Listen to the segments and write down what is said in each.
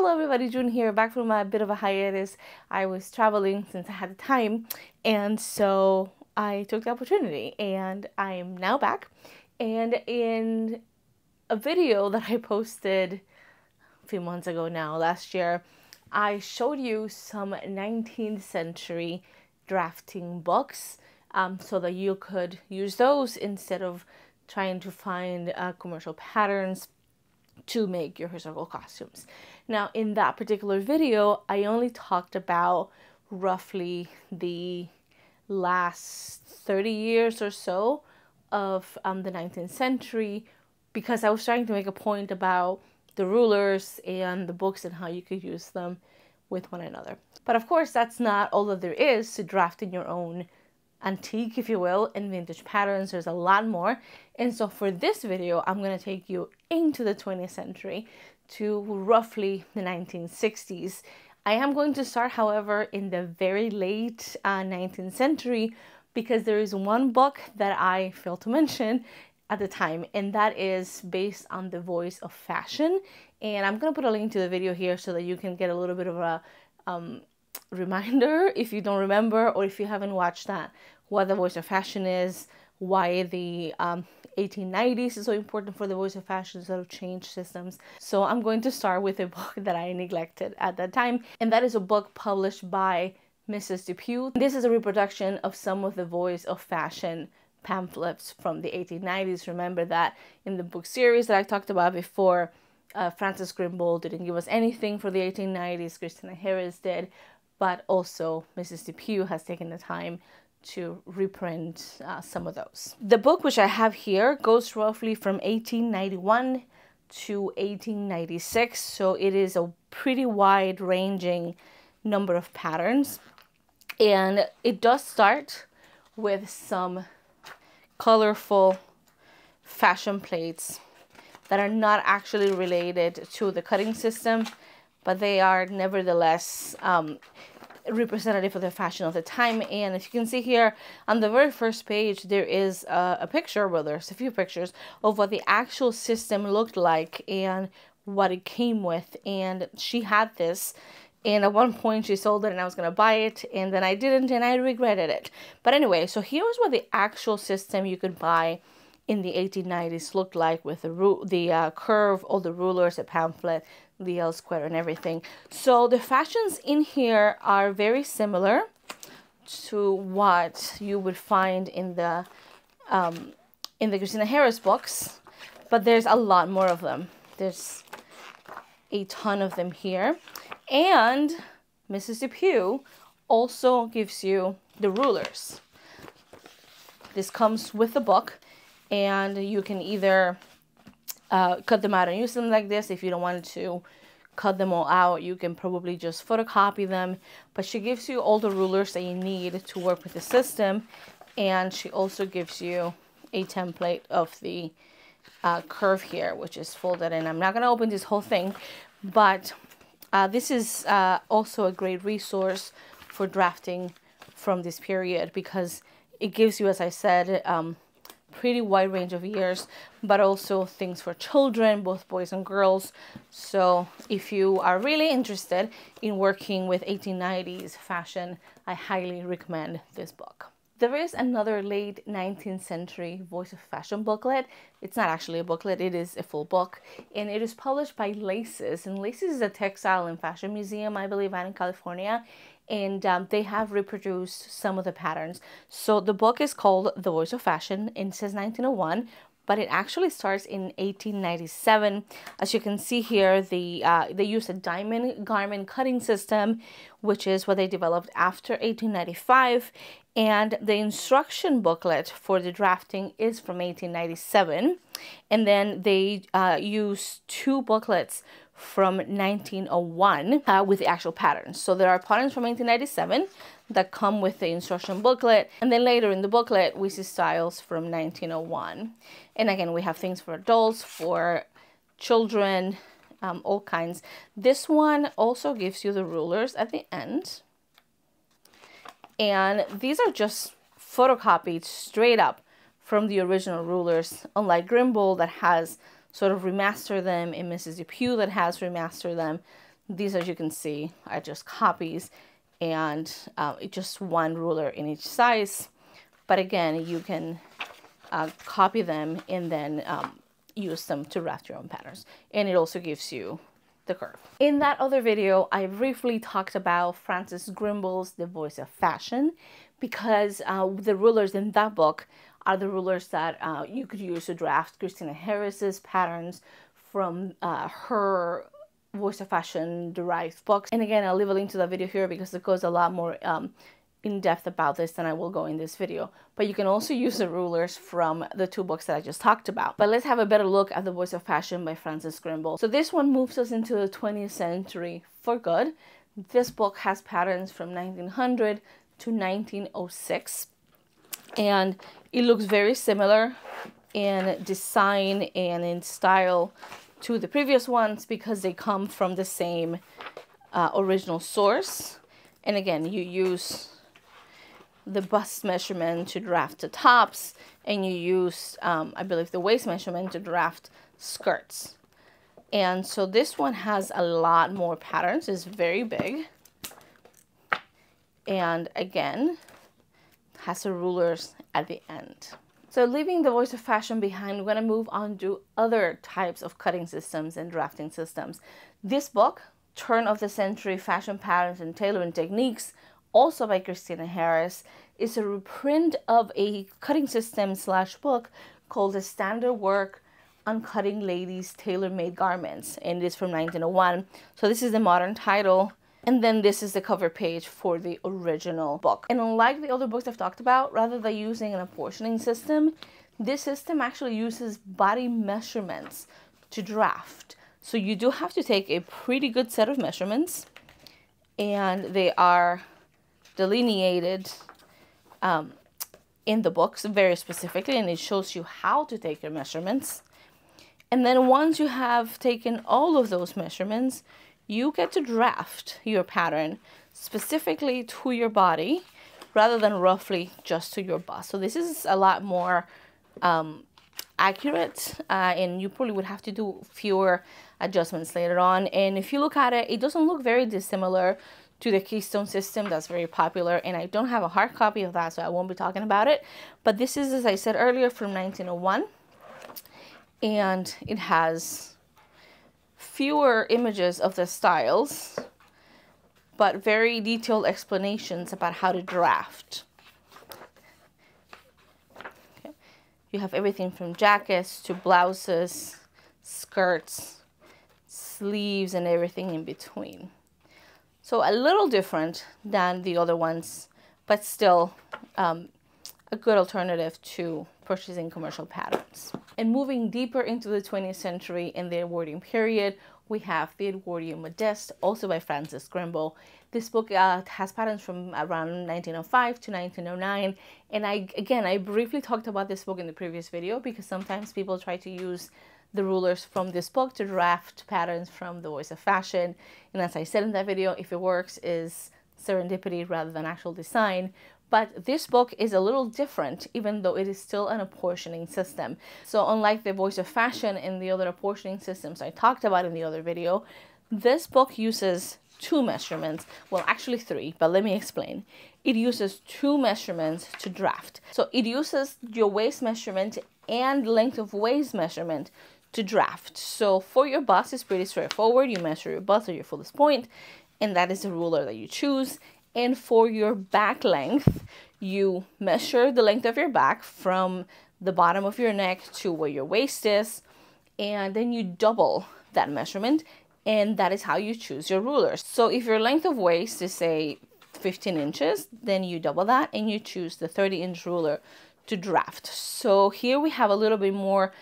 Hello everybody, June here, back from a bit of a hiatus. I was traveling since I had the time, and so I took the opportunity, and I am now back. And in a video that I posted a few months ago now, last year, I showed you some 19th century drafting books so that you could use those instead of trying to find commercial patterns to make your historical costumes. Now, in that particular video, I only talked about roughly the last 30 years or so of the 19th century, because I was trying to make a point about the rulers and the books and how you could use them with one another. But of course, that's not all that there is to drafting your own antique, if you will, and vintage patterns. There's a lot more. And so for this video, I'm going to take you into the 20th century to roughly the 1960s. I am going to start, however, in the very late 19th century, because there is one book that I failed to mention at the time, and that is based on The Voice of Fashion. And I'm going to put a link to the video here so that you can get a little bit of a reminder, if you don't remember or if you haven't watched that, what The Voice of Fashion is, why the 1890s is so important for The Voice of Fashion, sort of change systems. So I'm going to start with a book that I neglected at that time, and that is a book published by Mrs. Depew. This is a reproduction of some of The Voice of Fashion pamphlets from the 1890s. Remember that in the book series that I talked about before, Frances Grimble didn't give us anything for the 1890s, Christina Harris did, but also Mrs. Depew has taken the time to reprint some of those. The book, which I have here, goes roughly from 1891 to 1896, so it is a pretty wide-ranging number of patterns, and it does start with some colorful fashion plates that are not actually related to the cutting system, but they are nevertheless representative of the fashion of the time. And if you can see here on the very first page, there is a picture, well, there's a few pictures of what the actual system looked like and what it came with. And she had this, and at one point she sold it, and I was gonna buy it, and then I didn't, and I regretted it. But anyway, so here's what the actual system you could buy in the 1890s looked like, with the curve, all the rulers, the pamphlet, the L square, and everything. So the fashions in here are very similar to what you would find in the Christina Harris books, but there's a lot more of them. There's a ton of them here, and Mrs. Depew also gives you the rulers. This comes with the book, and you can either cut them out and use them like this. If you don't want to cut them all out, you can probably just photocopy them. But she gives you all the rulers that you need to work with the system, and she also gives you a template of the curve here, which is folded in. I'm not going to open this whole thing, but this is also a great resource for drafting from this period, because it gives you, as I said, pretty wide range of years, but also things for children, both boys and girls. So if you are really interested in working with 1890s fashion, I highly recommend this book. There is another late 19th century Voice of Fashion booklet. It's not actually a booklet, it is a full book, and it is published by Laces. And Laces is a textile and fashion museum, I believe, out in California, and they have reproduced some of the patterns. So the book is called The Voice of Fashion, and it says 1901, but it actually starts in 1897. As you can see here, they use a diamond garment cutting system, which is what they developed after 1895. And the instruction booklet for the drafting is from 1897. And then they use two booklets from 1901 with the actual patterns. So there are patterns from 1897 that come with the instruction booklet, and then later in the booklet we see styles from 1901. And again, we have things for adults, for children, all kinds. This one also gives you the rulers at the end, and these are just photocopied straight up from the original rulers, unlike Grimble that has sort of remastered them, and Mrs. Depew that has remastered them. These, as you can see, are just copies, and just one ruler in each size. But again, you can copy them and then use them to draft your own patterns. And it also gives you the curve. In that other video, I briefly talked about Frances Grimble's The Voice of Fashion, because the rulers in that book are the rulers that you could use to draft Christina Harris's patterns from her Voice of Fashion derived books. And again, I'll leave a link to that video here because it goes a lot more in depth about this than I will go in this video. But you can also use the rulers from the two books that I just talked about. But let's have a better look at The Voice of Fashion by Frances Grimble. So this one moves us into the 20th century for good. This book has patterns from 1900 to 1906, and it looks very similar in design and in style to the previous ones because they come from the same original source. And again, you use the bust measurement to draft the tops, and you use, I believe, the waist measurement to draft skirts. And so this one has a lot more patterns. It's very big. And again, has the rulers at the end. So leaving The Voice of Fashion behind, we're going to move on to other types of cutting systems and drafting systems. This book, Turn of the Century Fashion Patterns and Tailoring Techniques, also by Christina Harris, is a reprint of a cutting system slash book called The Standard Work on Cutting Ladies' Tailor-Made Garments, and it is from 1901. So this is the modern title. And then this is the cover page for the original book. And unlike the other books I've talked about, rather than using an apportioning system, this system actually uses body measurements to draft. So you do have to take a pretty good set of measurements, and they are delineated in the books very specifically, and it shows you how to take your measurements. And then once you have taken all of those measurements, you get to draft your pattern specifically to your body rather than roughly just to your bust. So this is a lot more accurate, and you probably would have to do fewer adjustments later on. And if you look at it, it doesn't look very dissimilar to the Keystone system that's very popular, and I don't have a hard copy of that, so I won't be talking about it. But this is, as I said earlier, from 1901, and it has fewer images of the styles, but very detailed explanations about how to draft. Okay. You have everything from jackets to blouses, skirts, sleeves, and everything in between. So a little different than the other ones, but still a good alternative to purchasing commercial patterns. And moving deeper into the 20th century and the Edwardian period, we have the Edwardian Modeste, also by Frances Grimble. This book has patterns from around 1905 to 1909. And I briefly talked about this book in the previous video because sometimes people try to use the rulers from this book to draft patterns from The Voice of Fashion. And as I said in that video, if it works, is serendipity rather than actual design. But this book is a little different, even though it is still an apportioning system. So unlike The Voice of Fashion and the other apportioning systems I talked about in the other video, this book uses two measurements. Well, actually three, but let me explain. It uses two measurements to draft. So it uses your waist measurement and length of waist measurement to draft. So for your bust, it's pretty straightforward. You measure your bust or your fullest point, and that is the ruler that you choose. And for your back length, you measure the length of your back from the bottom of your neck to where your waist is, and then you double that measurement, and that is how you choose your rulers. So if your length of waist is, say, 15 inches, then you double that and you choose the 30-inch ruler to draft. So here we have a little bit more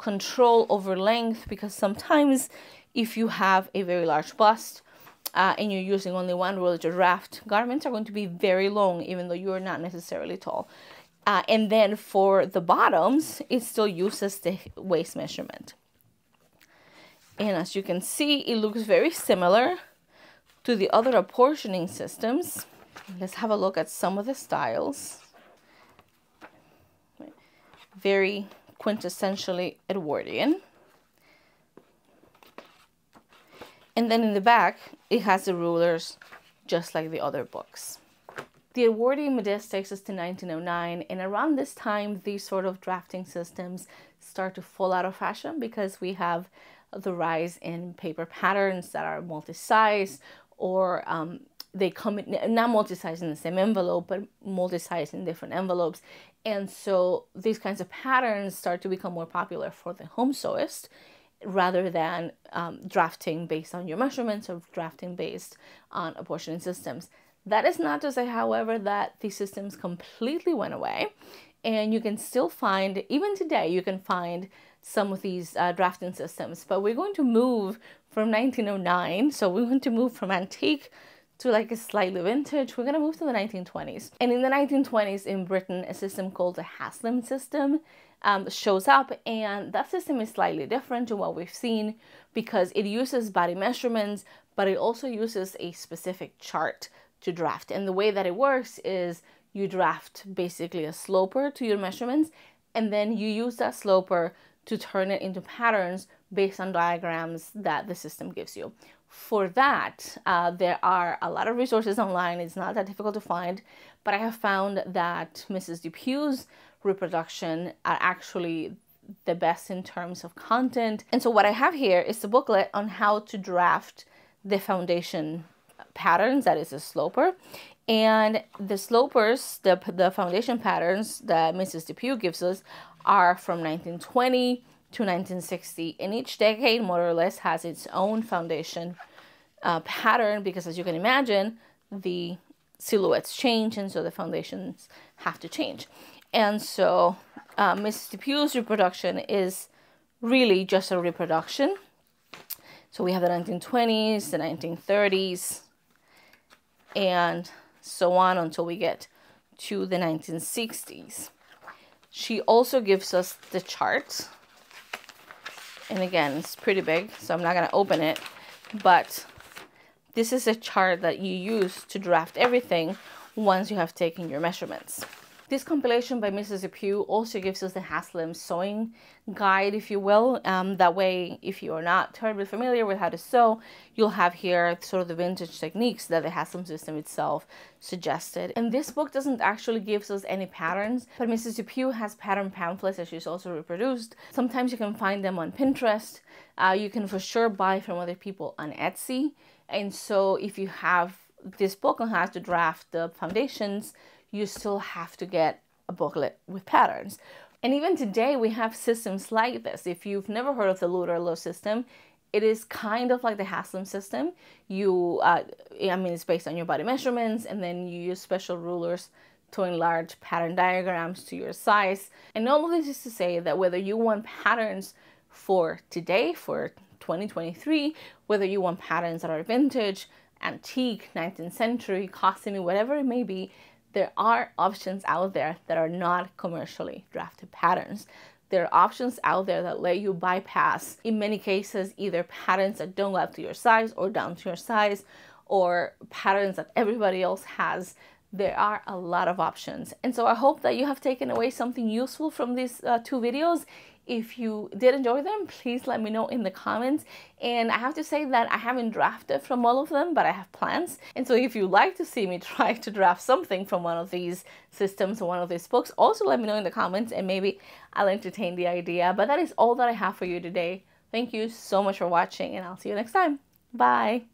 control over length, because sometimes if you have a very large bust, and you're using only one ruler to draft, garments are going to be very long, even though you are not necessarily tall. And then for the bottoms, it still uses the waist measurement. And as you can see, it looks very similar to the other apportioning systems. Let's have a look at some of the styles. Very quintessentially Edwardian. And then in the back, it has the rulers, just like the other books. The Edwardian Modeste takes us to 1909, and around this time, these sort of drafting systems start to fall out of fashion because we have the rise in paper patterns that are multi-size, or they come in, not multi-size in the same envelope, but multi-size in different envelopes. And so these kinds of patterns start to become more popular for the home sewist, rather than drafting based on your measurements or drafting based on apportioning systems. That is not to say, however, that these systems completely went away, and you can still find, even today, you can find some of these drafting systems, but we're going to move from 1909, so we're going to move from antique to like a slightly vintage. We're going to move to the 1920s. And in the 1920s in Britain, a system called the Haslam system shows up, and that system is slightly different to what we've seen because it uses body measurements, but it also uses a specific chart to draft. And the way that it works is you draft basically a sloper to your measurements, and then you use that sloper to turn it into patterns based on diagrams that the system gives you. For that, there are a lot of resources online. It's not that difficult to find, but I have found that Mrs. Depew's reproduction are actually the best in terms of content. And so what I have here is the booklet on how to draft the foundation patterns, that is a sloper. And the slopers, the foundation patterns that Mrs. Depew gives us are from 1920 to 1960, and each decade more or less has its own foundation pattern, because as you can imagine, the silhouettes change, and so the foundations have to change. And so Mrs. Depew's reproduction is really just a reproduction. So we have the 1920s, the 1930s, and so on until we get to the 1960s. She also gives us the chart. And again, it's pretty big, so I'm not going to open it, but this is a chart that you use to draft everything once you have taken your measurements. This compilation by Mrs. Depew also gives us the Haslam sewing guide, if you will. That way, if you are not terribly familiar with how to sew, you'll have here sort of the vintage techniques that the Haslam system itself suggested. And this book doesn't actually give us any patterns, but Mrs. Depew has pattern pamphlets that she's also reproduced. Sometimes you can find them on Pinterest. You can for sure buy from other people on Etsy. And so if you have this book on how to draft the foundations, you still have to get a booklet with patterns. And even today we have systems like this. If you've never heard of the Luterlo system, it is kind of like the Haslam system. You, I mean, it's based on your body measurements, and then you use special rulers to enlarge pattern diagrams to your size. And all of this is to say that whether you want patterns for today, for 2023, whether you want patterns that are vintage, antique, 19th century, costumey, whatever it may be, there are options out there that are not commercially drafted patterns. There are options out there that let you bypass, in many cases, either patterns that don't go up to your size or down to your size, or patterns that everybody else has. There are a lot of options. And so I hope that you have taken away something useful from these two videos. If you did enjoy them, please let me know in the comments. And I have to say that I haven't drafted from all of them, but I have plans. And so if you'd like to see me try to draft something from one of these systems or one of these books, also let me know in the comments, and maybe I'll entertain the idea. But that is all that I have for you today. Thank you so much for watching, and I'll see you next time. Bye.